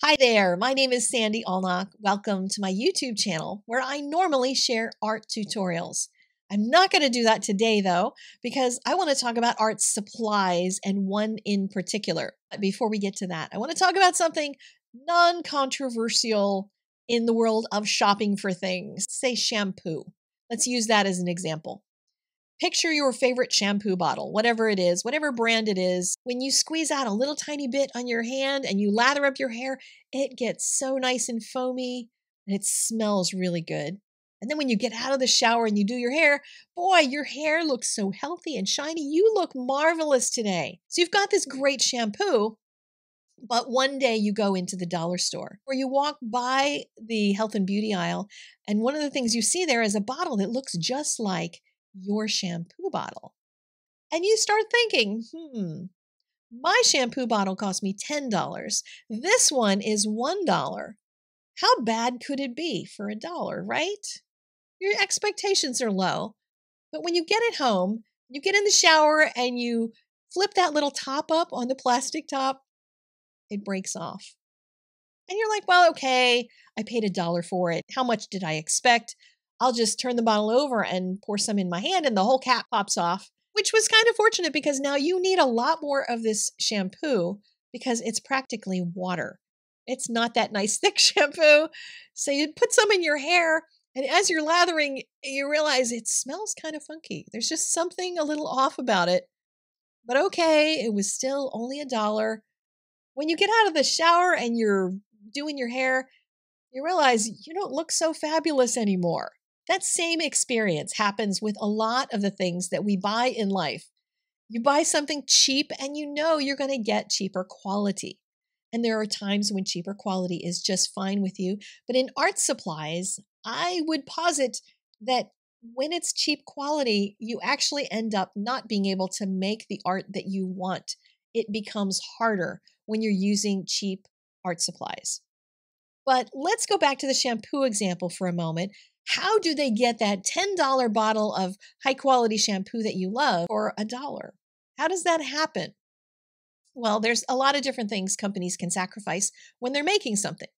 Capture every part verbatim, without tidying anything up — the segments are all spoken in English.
Hi there, my name is Sandy Allnock. Welcome to my YouTube channel where I normally share art tutorials. I'm not going to do that today though, because I want to talk about art supplies and one in particular. But before we get to that, I want to talk about something non-controversial in the world of shopping for things, say shampoo. Let's use that as an example. Picture your favorite shampoo bottle, whatever it is, whatever brand it is. When you squeeze out a little tiny bit on your hand and you lather up your hair, it gets so nice and foamy and it smells really good. And then when you get out of the shower and you do your hair, boy, your hair looks so healthy and shiny. You look marvelous today. So you've got this great shampoo, but one day you go into the dollar store or you walk by the health and beauty aisle. And one of the things you see there is a bottle that looks just like your shampoo bottle. And you start thinking, hmm, my shampoo bottle cost me ten dollars. This one is one dollar. How bad could it be for a dollar, right? Your expectations are low. But when you get it home, you get in the shower and you flip that little top up on the plastic top, it breaks off. And you're like, well, okay, I paid a dollar for it. How much did I expect? I'll just turn the bottle over and pour some in my hand and the whole cap pops off, which was kind of fortunate because now you need a lot more of this shampoo because it's practically water. It's not that nice thick shampoo. So you put some in your hair and as you're lathering, you realize it smells kind of funky. There's just something a little off about it, but okay, it was still only a dollar. When you get out of the shower and you're doing your hair, you realize you don't look so fabulous anymore. That same experience happens with a lot of the things that we buy in life. You buy something cheap and you know you're going to get cheaper quality. And there are times when cheaper quality is just fine with you. But in art supplies, I would posit that when it's cheap quality, you actually end up not being able to make the art that you want. It becomes harder when you're using cheap art supplies. But let's go back to the shampoo example for a moment. How do they get that ten dollar bottle of high quality shampoo that you love for a dollar? How does that happen? Well, there's a lot of different things companies can sacrifice when they're making something.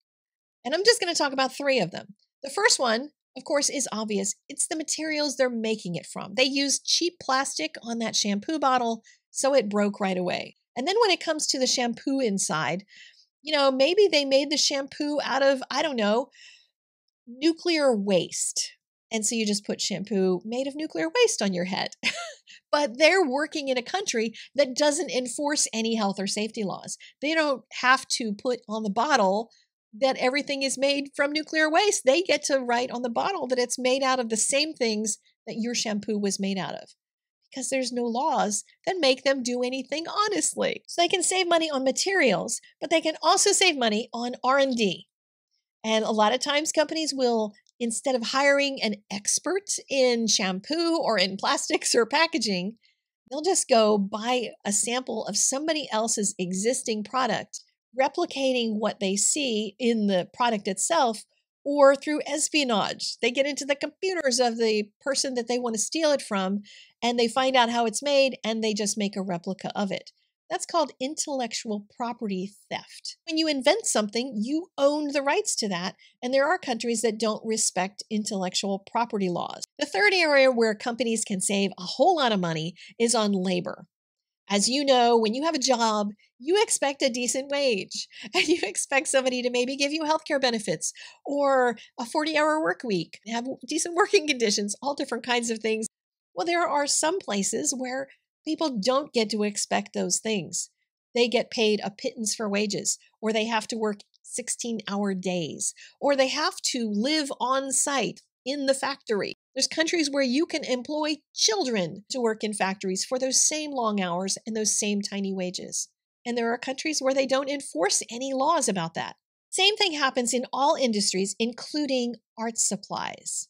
And I'm just going to talk about three of them. The first one, of course, is obvious. It's the materials they're making it from. They used cheap plastic on that shampoo bottle, so it broke right away. And then when it comes to the shampoo inside, you know, maybe they made the shampoo out of, I don't know, nuclear waste. And so you just put shampoo made of nuclear waste on your head. But they're working in a country that doesn't enforce any health or safety laws. They don't have to put on the bottle that everything is made from nuclear waste. They get to write on the bottle that it's made out of the same things that your shampoo was made out of, because there's no laws that make them do anything honestly. So they can save money on materials, but they can also save money on R and D. And a lot of times companies will, instead of hiring an expert in shampoo or in plastics or packaging, they'll just go buy a sample of somebody else's existing product, replicating what they see in the product itself, or through espionage. They get into the computers of the person that they want to steal it from, and they find out how it's made, and they just make a replica of it. That's called intellectual property theft. When you invent something, you own the rights to that, and there are countries that don't respect intellectual property laws. The third area where companies can save a whole lot of money is on labor. As you know, when you have a job, you expect a decent wage, and you expect somebody to maybe give you healthcare benefits or a forty hour work week, have decent working conditions, all different kinds of things. Well, there are some places where people don't get to expect those things. They get paid a pittance for wages, or they have to work sixteen hour days, or they have to live on site in the factory. There's countries where you can employ children to work in factories for those same long hours and those same tiny wages. And there are countries where they don't enforce any laws about that. Same thing happens in all industries, including art supplies.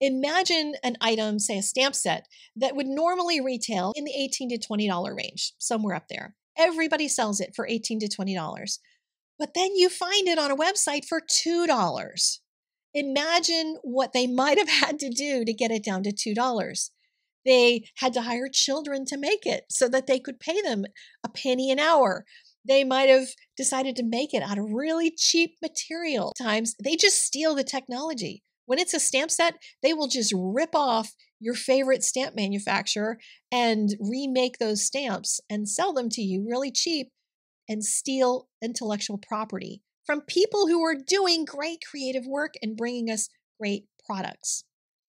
Imagine an item, say a stamp set, that would normally retail in the eighteen to twenty dollar range, somewhere up there. Everybody sells it for eighteen to twenty dollars. But then you find it on a website for two dollars. Imagine what they might have had to do to get it down to two dollars. They had to hire children to make it so that they could pay them a penny an hour. They might have decided to make it out of really cheap material. Times they just steal the technology. When it's a stamp set, they will just rip off your favorite stamp manufacturer and remake those stamps and sell them to you really cheap and steal intellectual property from people who are doing great creative work and bringing us great products.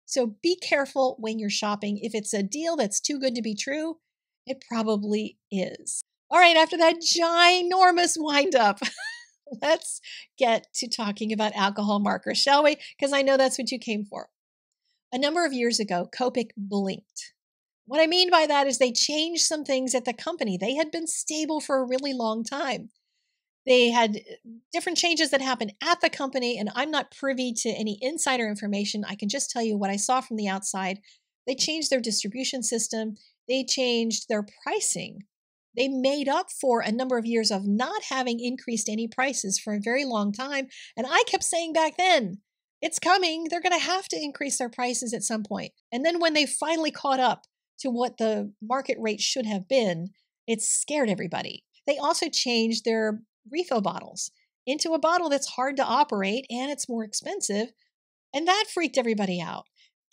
So be careful when you're shopping. If it's a deal that's too good to be true, it probably is. All right, after that ginormous wind-up, let's get to talking about alcohol markers, shall we? Because I know that's what you came for. A number of years ago, Copic blinked. What I mean by that is they changed some things at the company. They had been stable for a really long time. They had different changes that happened at the company, and I'm not privy to any insider information. I can just tell you what I saw from the outside. They changed their distribution system. They changed their pricing. They made up for a number of years of not having increased any prices for a very long time. And I kept saying back then, it's coming. They're going to have to increase their prices at some point. And then when they finally caught up to what the market rate should have been, it scared everybody. They also changed their refill bottles into a bottle that's hard to operate and it's more expensive. And that freaked everybody out.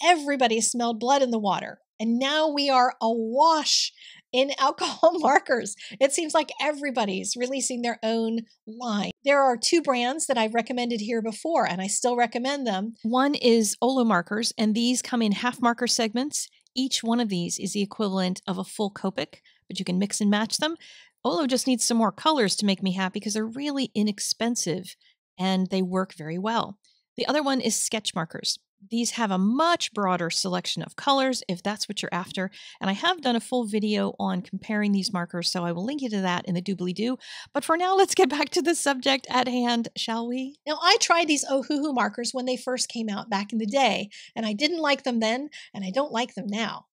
Everybody smelled blood in the water. And now we are awash in alcohol markers. It seems like everybody's releasing their own line. There are two brands that I've recommended here before, and I still recommend them. One is Olo markers, and these come in half marker segments. Each one of these is the equivalent of a full Copic, but you can mix and match them. Olo just needs some more colors to make me happy because they're really inexpensive and they work very well. The other one is Sketchmarkers. These have a much broader selection of colors if that's what you're after. And I have done a full video on comparing these markers, so I will link you to that in the doobly-doo. But for now, let's get back to the subject at hand, shall we? Now, I tried these Ohuhu markers when they first came out back in the day, and I didn't like them then, and I don't like them now.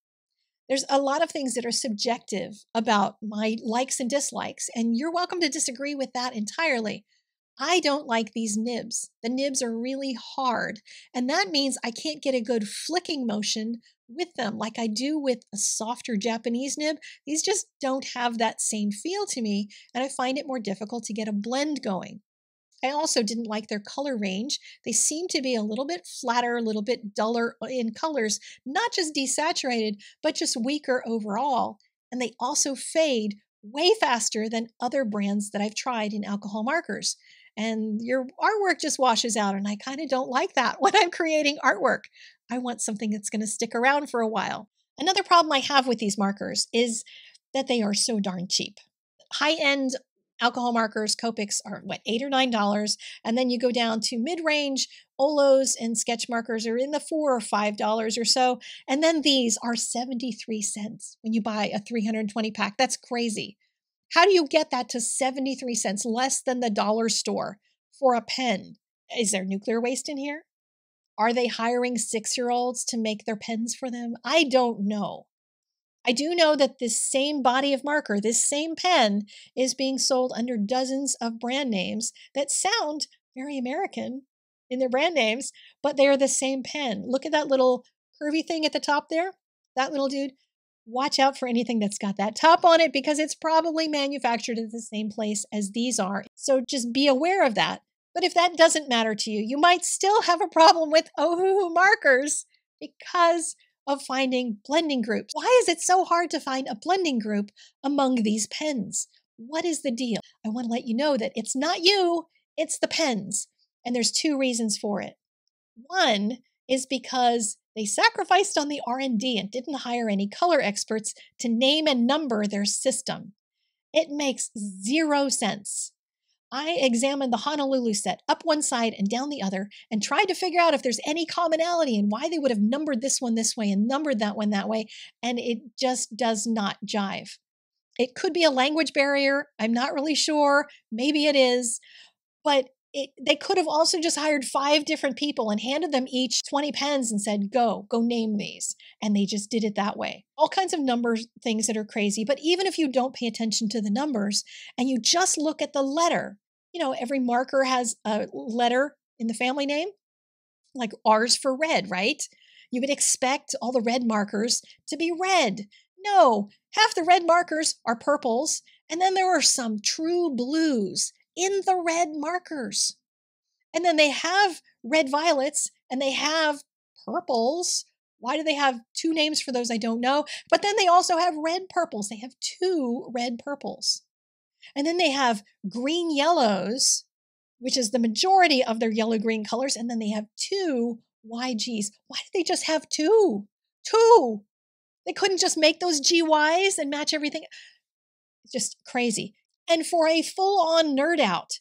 There's a lot of things that are subjective about my likes and dislikes, and you're welcome to disagree with that entirely. I don't like these nibs. The nibs are really hard, and that means I can't get a good flicking motion with them like I do with a softer Japanese nib. These just don't have that same feel to me, and I find it more difficult to get a blend going. I also didn't like their color range. They seem to be a little bit flatter, a little bit duller in colors, not just desaturated, but just weaker overall, and they also fade way faster than other brands that I've tried in alcohol markers. And your artwork just washes out, and I kind of don't like that when I'm creating artwork. I want something that's going to stick around for a while. Another problem I have with these markers is that they are so darn cheap. High-end alcohol markers, Copics, are what, eight or nine dollars, and then you go down to mid-range. Olos and sketch markers are in the four or five dollars or so, and then these are seventy-three cents when you buy a three hundred twenty pack. That's crazy. How do you get that to seventy-three cents, less than the dollar store, for a pen? Is there nuclear waste in here? Are they hiring six-year-olds to make their pens for them? I don't know. I do know that this same body of marker, this same pen, is being sold under dozens of brand names that sound very American in their brand names, but they are the same pen. Look at that little curvy thing at the top there, that little dude. Watch out for anything that's got that top on it because it's probably manufactured at the same place as these are. So just be aware of that. But if that doesn't matter to you, you might still have a problem with Ohuhu markers because of finding blending groups. Why is it so hard to find a blending group among these pens? What is the deal? I want to let you know that it's not you, it's the pens. And there's two reasons for it. One is because they sacrificed on the R and D and didn't hire any color experts to name and number their system. It makes zero sense. I examined the Honolulu set up one side and down the other and tried to figure out if there's any commonality and why they would have numbered this one this way and numbered that one that way, and it just does not jive. It could be a language barrier. I'm not really sure. Maybe it is, but It, they could have also just hired five different people and handed them each twenty pens and said, go, go name these. And they just did it that way. All kinds of numbers, things that are crazy. But even if you don't pay attention to the numbers and you just look at the letter, you know, every marker has a letter in the family name, like R's for red, right? You would expect all the red markers to be red. No, half the red markers are purples And then there were some true blues in the red markers. And then they have red violets and they have purples. Why do they have two names for those? I don't know. But then they also have red purples. They have two red purples. And then they have green yellows, which is the majority of their yellow-green colors. And then they have two Y Gs. Why did they just have two? Two! They couldn't just make those G Ys and match everything. It's just crazy. And for a full-on nerd out,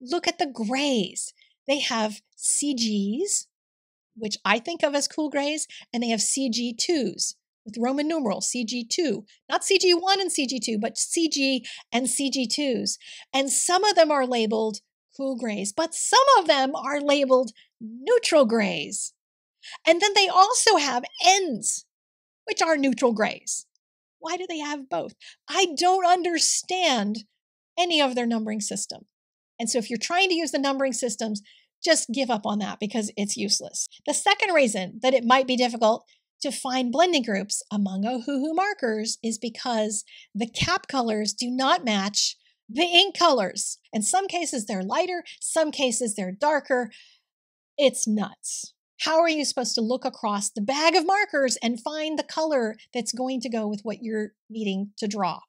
look at the grays. They have C Gs, which I think of as cool grays, and they have C G twos with Roman numerals, C G two. Not C G one and C G two, but C G and C G twos. And some of them are labeled cool grays, but some of them are labeled neutral grays. And then they also have Ns, which are neutral grays. Why do they have both? I don't understand any of their numbering system. And so if you're trying to use the numbering systems, just give up on that because it's useless. The second reason that it might be difficult to find blending groups among Ohuhu markers is because the cap colors do not match the ink colors. In some cases, they're lighter. Some cases, they're darker. It's nuts. How are you supposed to look across the bag of markers and find the color that's going to go with what you're needing to draw?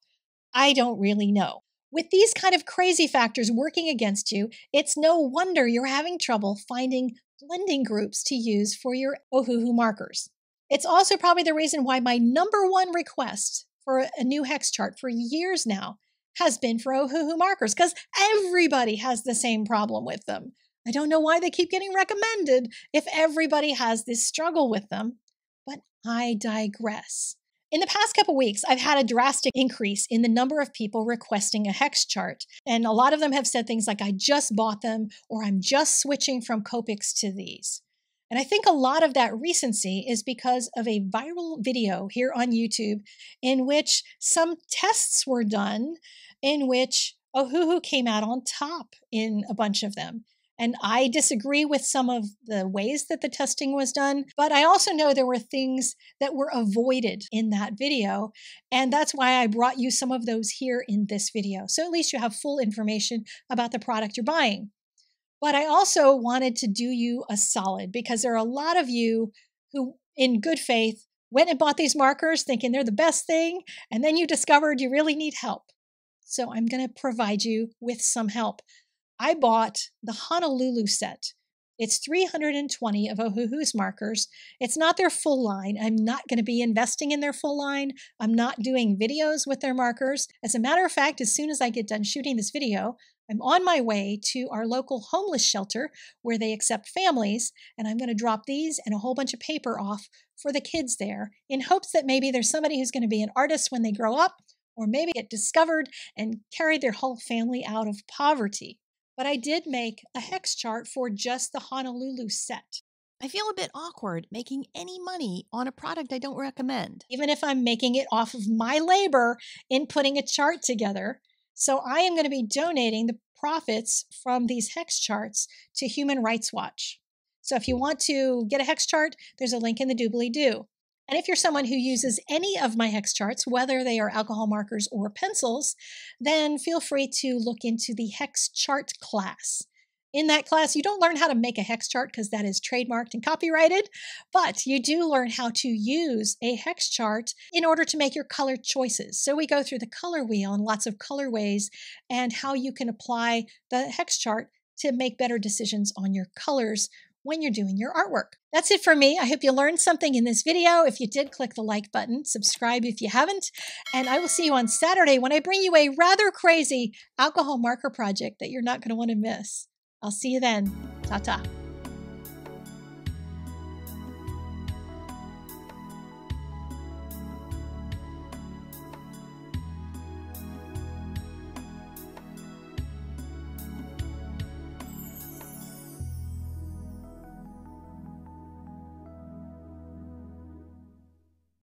I don't really know. With these kind of crazy factors working against you, it's no wonder you're having trouble finding blending groups to use for your Ohuhu markers. It's also probably the reason why my number one request for a new hex chart for years now has been for Ohuhu markers, because everybody has the same problem with them. I don't know why they keep getting recommended if everybody has this struggle with them, but I digress. In the past couple weeks, I've had a drastic increase in the number of people requesting a hex chart. And a lot of them have said things like, I just bought them, or I'm just switching from Copics to these. And I think a lot of that recency is because of a viral video here on YouTube in which some tests were done in which Ohuhu came out on top in a bunch of them. And I disagree with some of the ways that the testing was done, but I also know there were things that were avoided in that video. And that's why I brought you some of those here in this video. So at least you have full information about the product you're buying. But I also wanted to do you a solid because there are a lot of you who, in good faith, went and bought these markers thinking they're the best thing, and then you discovered you really need help. So I'm going to provide you with some help. I bought the Honolulu set. It's three hundred twenty of Ohuhu's markers. It's not their full line. I'm not going to be investing in their full line. I'm not doing videos with their markers. As a matter of fact, as soon as I get done shooting this video, I'm on my way to our local homeless shelter where they accept families, and I'm going to drop these and a whole bunch of paper off for the kids there in hopes that maybe there's somebody who's going to be an artist when they grow up, or maybe get discovered and carry their whole family out of poverty. But I did make a hex chart for just the Honolulu set. I feel a bit awkward making any money on a product I don't recommend, even if I'm making it off of my labor in putting a chart together. So I am going to be donating the profits from these hex charts to Human Rights Watch. So if you want to get a hex chart, there's a link in the doobly-doo. And if you're someone who uses any of my hex charts, whether they are alcohol markers or pencils, then feel free to look into the hex chart class. In that class, you don't learn how to make a hex chart because that is trademarked and copyrighted, but you do learn how to use a hex chart in order to make your color choices. So we go through the color wheel and lots of colorways and how you can apply the hex chart to make better decisions on your colors when you're doing your artwork. That's it for me. I hope you learned something in this video. If you did, click the like button, subscribe if you haven't, and I will see you on Saturday when I bring you a rather crazy alcohol marker project that you're not going to want to miss. I'll see you then. Ta-ta.